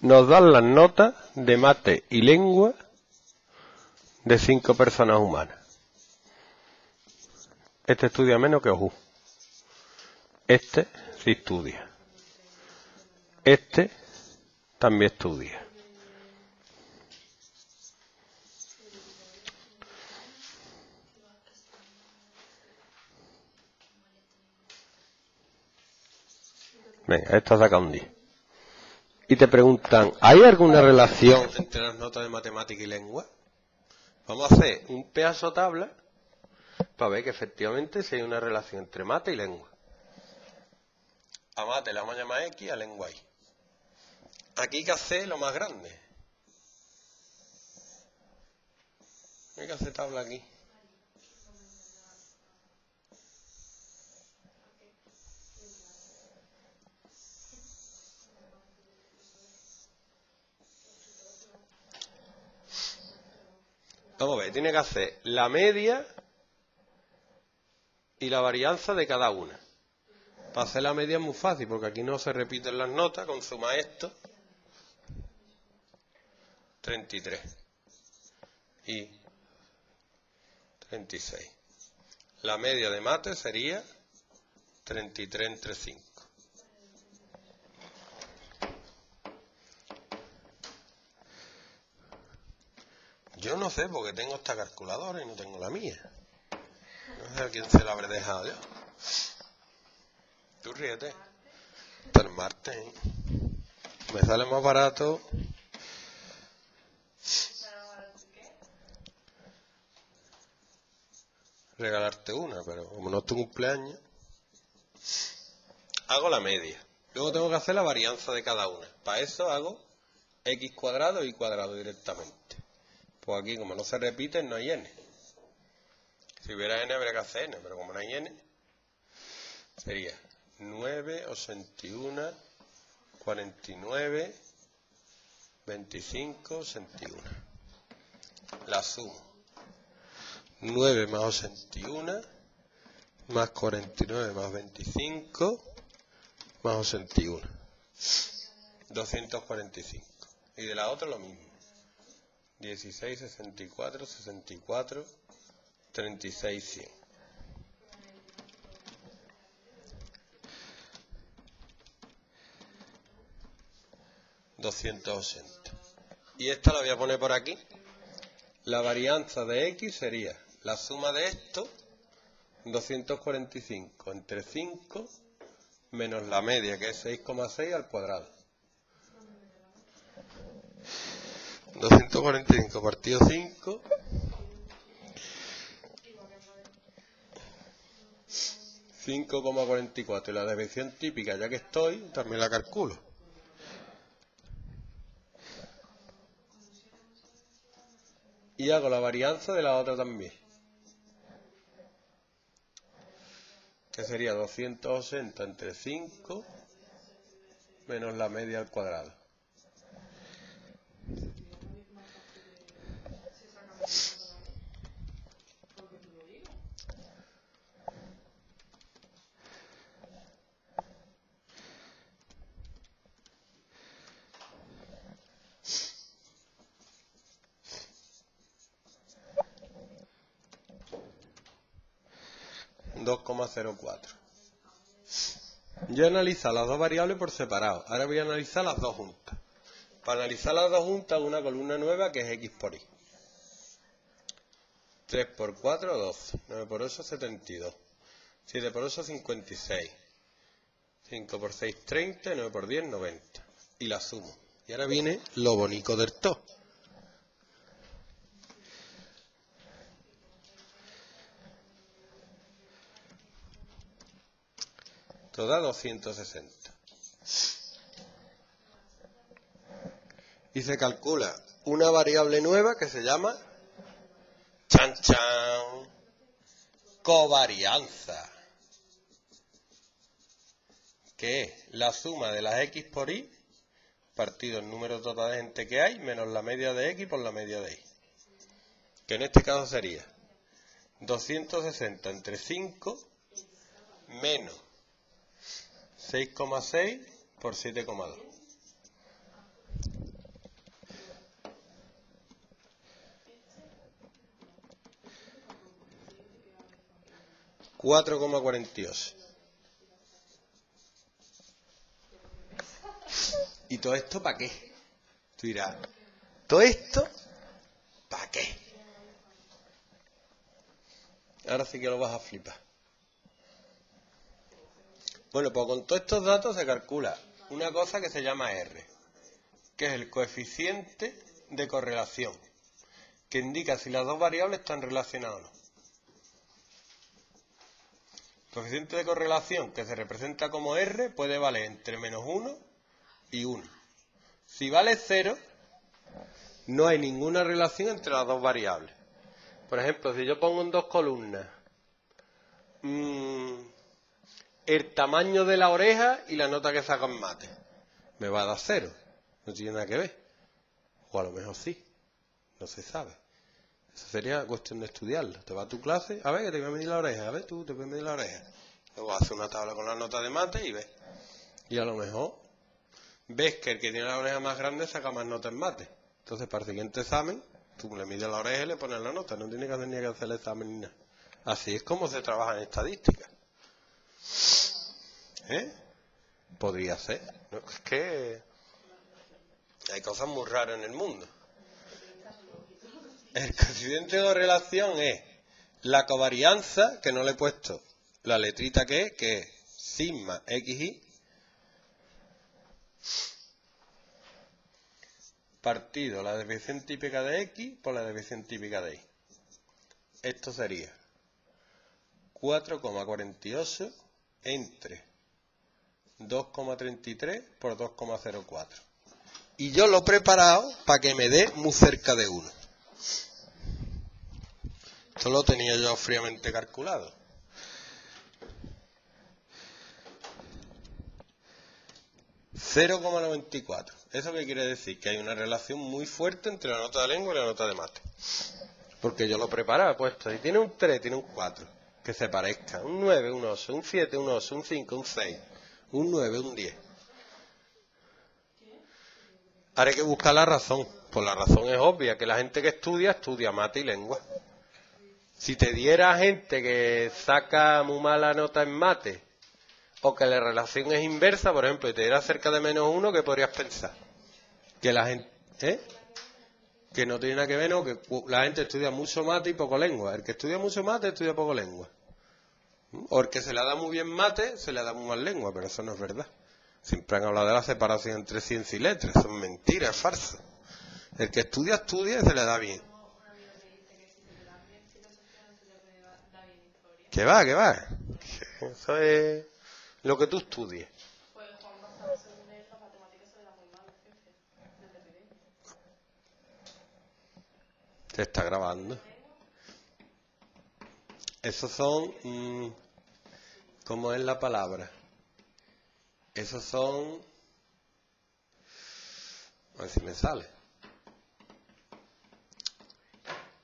nos dan las notas de mate y lengua de 5 personas humanas. Este estudia menos que Ojú. Este sí estudia. Este también estudia. Venga, esta saca un 10. Y te preguntan, ¿hay alguna relación entre las notas de matemática y lengua? Vamos a hacer un pedazo tabla para ver que efectivamente si hay una relación entre mate y lengua. A mate la vamos a llamar X, a lengua Y. Aquí hay que hacer lo más grande. Hay que hacer tabla aquí. Vamos a ver, tiene que hacer la media y la varianza de cada una. Para hacer la media es muy fácil, porque aquí no se repiten las notas, con suma esto, 33 y 36. La media de mate sería 33 entre 5. Yo no sé porque tengo esta calculadora y no tengo la mía. No sé a quién se la habré dejado yo. Tú ríete. Hasta el martes, ¿eh? Me sale más barato. Regalarte una, pero como no es tu cumpleaños. Hago la media. Luego tengo que hacer la varianza de cada una. Para eso hago x cuadrado y cuadrado directamente. Pues aquí, como no se repiten, no hay n. Si hubiera n, habría que hacer n, pero como no hay n, sería 9, 81, 49, 25, 81. La sumo. 9 más 81, más 49, más 25, más 81. 245. Y de la otra lo mismo. 16, 64, 64, 36, 100. ...280... Y esta la voy a poner por aquí. La varianza de X sería la suma de esto, 245 entre 5, menos la media, que es 6,6 al cuadrado. 245 partido 5 5,44 y la desviación típica, ya que estoy, también la calculo. 1. Y hago la varianza de la otra también, que sería 280 entre 5 menos la media al cuadrado. Yo he analizado las dos variables por separado. Ahora voy a analizar las dos juntas. Para analizar las dos juntas, una columna nueva que es x por y. 3 por 4, 12. 9 por 8, 72. 7 por 8, 56. 5 por 6, 30. 9 por 10, 90. Y la sumo. Y ahora viene lo bonito del todo. Da 260. Y se calcula una variable nueva que se llama chan chan, covarianza, que es la suma de las x por y partido el número total de gente que hay menos la media de x por la media de y, que en este caso sería 260 entre 5 menos 6,6 por 7,2. 4,48. ¿Y todo esto para qué? Tú dirás, ¿todo esto para qué? Ahora sí que lo vas a flipar. Bueno, pues con todos estos datos se calcula una cosa que se llama R, que es el coeficiente de correlación, que indica si las dos variables están relacionadas o no. El coeficiente de correlación, que se representa como R, puede valer entre -1 y 1. Si vale 0, no hay ninguna relación entre las dos variables. Por ejemplo, si yo pongo en dos columnas el tamaño de la oreja y la nota que saca en mate, me va a dar 0. No tiene nada que ver. O a lo mejor sí. No se sabe. Eso sería cuestión de estudiarlo. Te vas a tu clase, a ver, que te voy a medir la oreja. A ver, tú te voy a medir la oreja. Luego haces una tabla con la nota de mate y ves. Y a lo mejor ves que el que tiene la oreja más grande saca más nota en mate. Entonces, para el siguiente examen, tú le mides la oreja y le pones la nota. No tiene que hacer ni que hacer el examen ni nada. Así es como se trabaja en estadística. ¿Eh? Podría ser. No, es que hay cosas muy raras en el mundo. El coeficiente de correlación es la covarianza, que no le he puesto la letrita que es sigma xy, partido la desviación típica de X por la desviación típica de Y. Esto sería 4,48 entre 2,33 por 2,04. Y yo lo he preparado para que me dé muy cerca de 1. Esto lo tenía yo fríamente calculado. ...0,94... ¿Eso qué quiere decir? Que hay una relación muy fuerte entre la nota de lengua y la nota de mate. Porque yo lo preparaba, puesto, y tiene un 3, tiene un 4... que se parezca, un 9, un 8, un 7, un 8, un 5, un 6... un 9, un 10... Ahora hay que buscar la razón. Pues la razón es obvia, que la gente que estudia, estudia mate y lengua. Si te diera gente que saca muy mala nota en mate, o que la relación es inversa, por ejemplo, y te diera cerca de -1, ¿qué podrías pensar? Que la gente, que no tiene nada que ver, no, que la gente estudia mucho mate y poco lengua. El que estudia mucho mate, estudia poco lengua. O el que se le da muy bien mate, se le da muy mal lengua, pero eso no es verdad. Siempre han hablado de la separación entre ciencia y letras, eso es mentira, es falso. El que estudia, estudia y se le da bien. ¿Qué va, qué va? Eso es lo que tú estudies. Pues Juan Basán, según él, las matemáticas se le dan muy mal, jefe, desde pequeño. Se está grabando. Esos son, ¿cómo es la palabra? Esos son, a ver si me sale,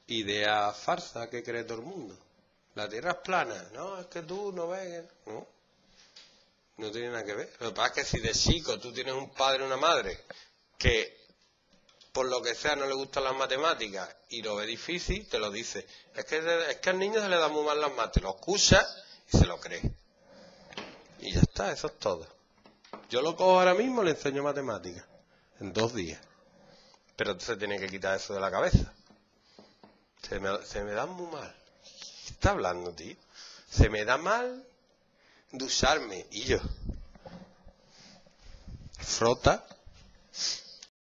idea falsa que cree todo el mundo. La tierra es plana. No, es que tú no ves. No, no tiene nada que ver. Lo que pasa es que si de chico tú tienes un padre o una madre que por lo que sea no le gustan las matemáticas y lo ve difícil, te lo dice. Es que al niño se le da muy mal las mates. Lo escucha y se lo cree. Y ya está, eso es todo. Yo lo cojo ahora mismo y le enseño matemáticas. En 2 días. Pero se tiene que quitar eso de la cabeza. Se me da muy mal. ¿Qué está hablando, tío? Se me da mal ducharme. Y yo. Frota.